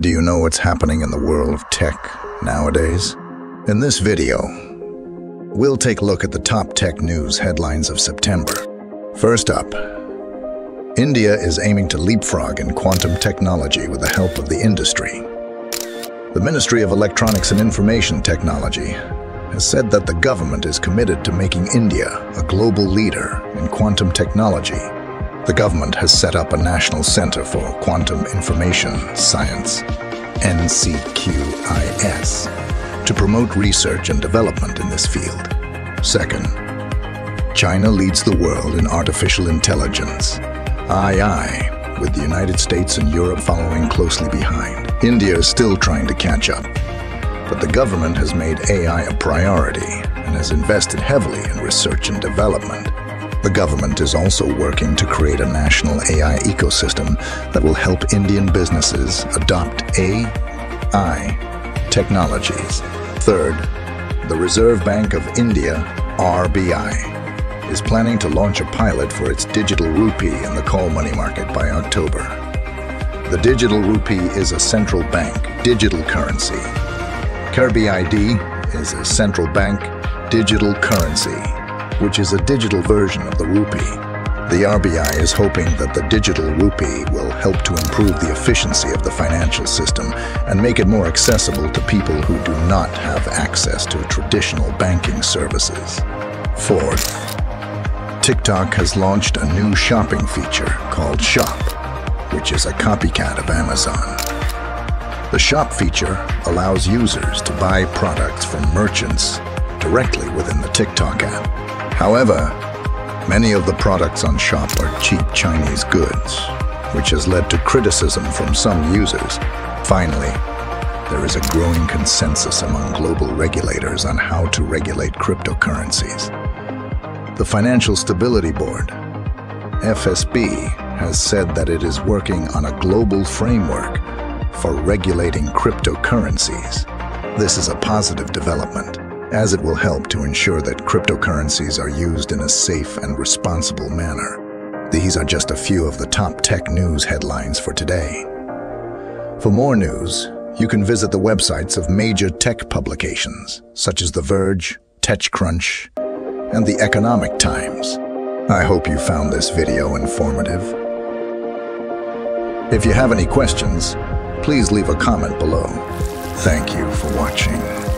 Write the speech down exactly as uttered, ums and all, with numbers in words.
Do you know what's happening in the world of tech nowadays? In this video, we'll take a look at the top tech news headlines of September. First up, India is aiming to leapfrog in quantum technology with the help of the industry. The Ministry of Electronics and Information Technology has said that the government is committed to making India a global leader in quantum technology. The government has set up a National Center for Quantum Information Science, N C Q I S, to promote research and development in this field. Second, China leads the world in artificial intelligence, two, with the United States and Europe following closely behind. India is still trying to catch up, but the government has made A I a priority and has invested heavily in research and development. The government is also working to create a national A I ecosystem that will help Indian businesses adopt A I technologies. Third, the Reserve Bank of India, R B I, is planning to launch a pilot for its digital rupee in the call money market by October. The digital rupee is a central bank digital currency. R B I D is a central bank digital currency, which is a digital version of the rupee. The R B I is hoping that the digital rupee will help to improve the efficiency of the financial system and make it more accessible to people who do not have access to traditional banking services. Fourth, TikTok has launched a new shopping feature called Shop, which is a copycat of Amazon. The Shop feature allows users to buy products from merchants directly within the TikTok app. However, many of the products on Shop are cheap Chinese goods, which has led to criticism from some users. Finally, there is a growing consensus among global regulators on how to regulate cryptocurrencies. The Financial Stability Board, F S B, has said that it is working on a global framework for regulating cryptocurrencies. This is a positive development, as it will help to ensure that cryptocurrencies are used in a safe and responsible manner. These are just a few of the top tech news headlines for today. For more news, you can visit the websites of major tech publications, such as The Verge, TechCrunch, and The Economic Times. I hope you found this video informative. If you have any questions, please leave a comment below. Thank you for watching.